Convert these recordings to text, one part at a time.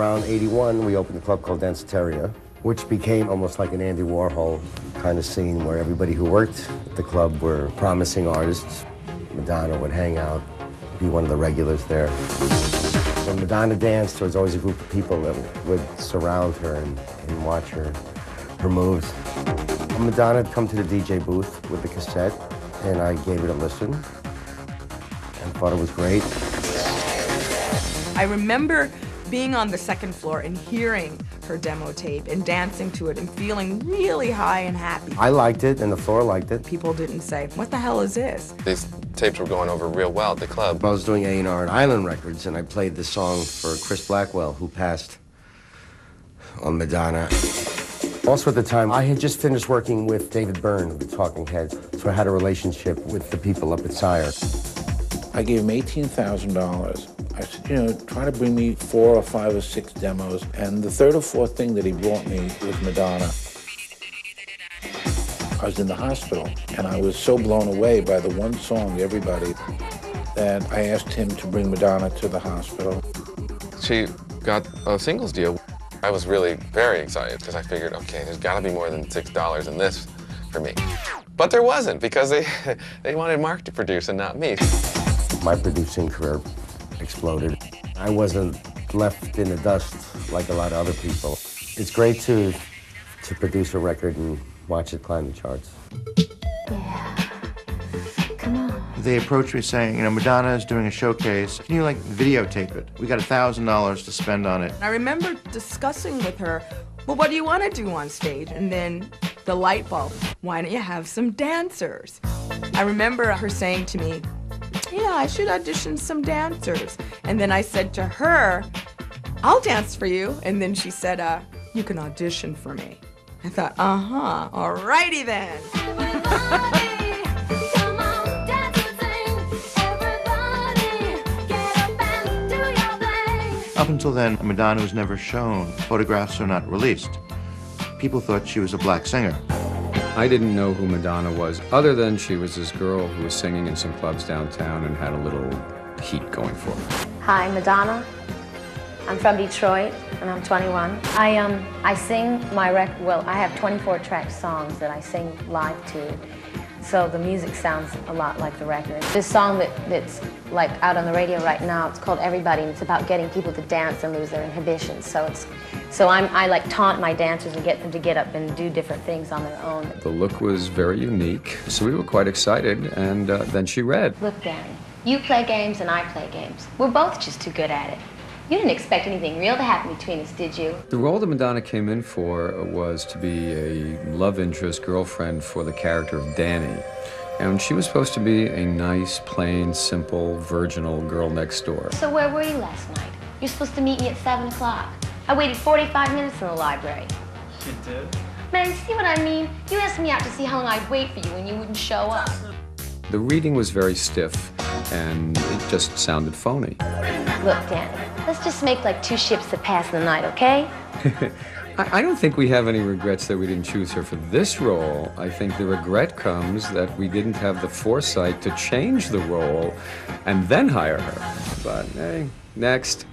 around '81, we opened a club called Danceteria, which became almost like an Andy Warhol kind of scene where everybody who worked at the club were promising artists. Madonna would hang out, be one of the regulars there. When Madonna danced, there was always a group of people that would surround her and watch her moves. Madonna had come to the DJ booth with the cassette, and I gave it a listen and thought it was great. I remember being on the second floor and hearing her demo tape and dancing to it and feeling really high and happy. I liked it, and the floor liked it. People didn't say, "What the hell is this?" These tapes were going over real well at the club. I was doing A&R at Island Records, and I played this song for Chris Blackwell, who passed on Madonna. Also at the time, I had just finished working with David Byrne, the Talking Heads, so I had a relationship with the people up at Sire. I gave him $18,000. I said, you know, try to bring me 4 or 5 or 6 demos. And the third or fourth thing that he brought me was Madonna. I was in the hospital, and I was so blown away by the one song, Everybody, that I asked him to bring Madonna to the hospital. She got a singles deal. I was really very excited because I figured, okay, there's got to be more than $6 in this for me. But there wasn't, because they wanted Mark to produce and not me. My producing career exploded. I wasn't left in the dust like a lot of other people. It's great to produce a record and watch it climb the charts. Yeah. Come on. They approached me saying, you know, Madonna is doing a showcase. Can you, like, videotape it? We got $1,000 to spend on it. I remember discussing with her, well, what do you want to do on stage? And then the light bulb, why don't you have some dancers? I remember her saying to me, yeah, I should audition some dancers. And then I said to her, I'll dance for you. And then she said, you can audition for me. I thought, uh-huh, all righty then. Everybody, come on, dance and sing. Everybody, get up and do your thing. Up until then, Madonna was never shown. Photographs are not released. People thought she was a black singer. I didn't know who Madonna was, other than she was this girl who was singing in some clubs downtown and had a little heat going for her. Hi, Madonna. I'm from Detroit, and I'm 21. I sing my record, well, I have 24-track songs that I sing live to, so the music sounds a lot like the record. This song that's like out on the radio right now, it's called Everybody, and it's about getting people to dance and lose their inhibitions, so it's I like taunt my dancers and get them to get up and do different things on their own. The look was very unique, so we were quite excited, and then she read. Look, Danny, you play games and I play games. We're both just too good at it. You didn't expect anything real to happen between us, did you? The role that Madonna came in for was to be a love interest girlfriend for the character of Danny. And she was supposed to be a nice, plain, simple, virginal girl next door. So where were you last night? You're supposed to meet me at 7 o'clock. I waited 45 minutes in the library. You did? Man, see what I mean? You asked me out to see how long I'd wait for you and you wouldn't show up. The reading was very stiff and it just sounded phony. Look, Dan, let's just make like 2 ships that pass in the night, okay? I don't think we have any regrets that we didn't choose her for this role. I think the regret comes that we didn't have the foresight to change the role and then hire her. But hey, next.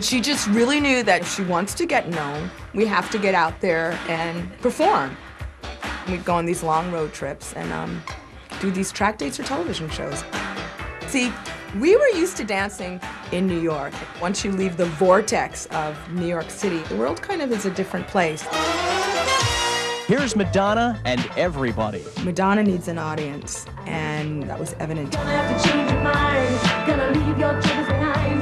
She just really knew that if she wants to get known, we have to get out there and perform. We'd go on these long road trips and do these track dates or television shows. See, we were used to dancing in New York. Once you leave the vortex of New York City, the world kind of is a different place. Here's Madonna and Everybody. Madonna needs an audience, and that was evident. Gonna have to change your mind. Gonna leave your troubles behind.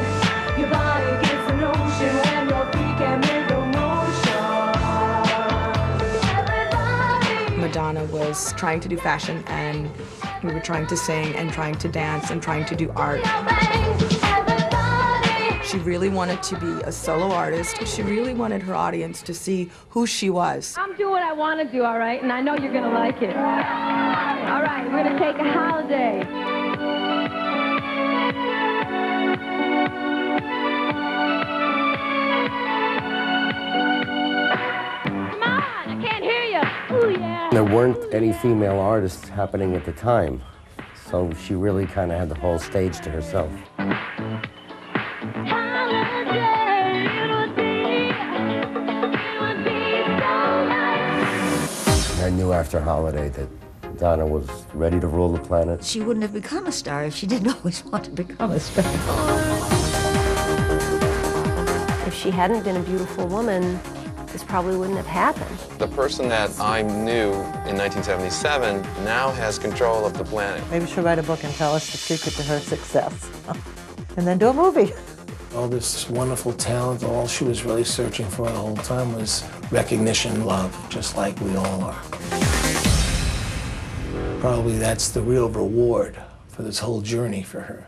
Your body gets an ocean and your feet can make no motion. Everybody. Madonna was trying to do fashion, and we were trying to sing and trying to dance and trying to do art. Everybody. She really wanted to be a solo artist. She really wanted her audience to see who she was. I'm doing what I want to do, all right? And I know you're going to like it. All right, we're going to take a holiday. There weren't any female artists happening at the time, So she really kind of had the whole stage to herself. I knew after Holiday that Madonna was ready to rule the planet. She wouldn't have become a star if she didn't always want to become a star. If she hadn't been a beautiful woman, this probably wouldn't have happened. The person that I knew in 1977 now has control of the planet. Maybe she'll write a book and tell us the secret to her success. And then do a movie. All this wonderful talent, all she was really searching for the whole time was recognition, love, just like we all are. Probably that's the real reward for this whole journey for her.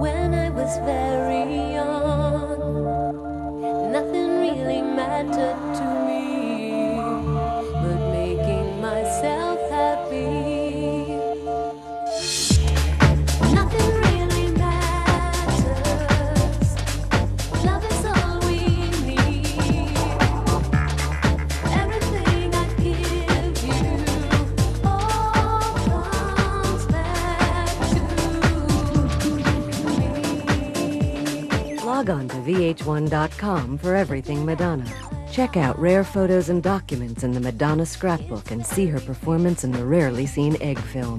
When I was very young, nothing really mattered to me, but making myself happy. Nothing really matters. Love is all we need. Everything I give you. Log on to VH1.com for everything Madonna. Check out rare photos and documents in the Madonna scrapbook and see her performance in the rarely seen Egg film.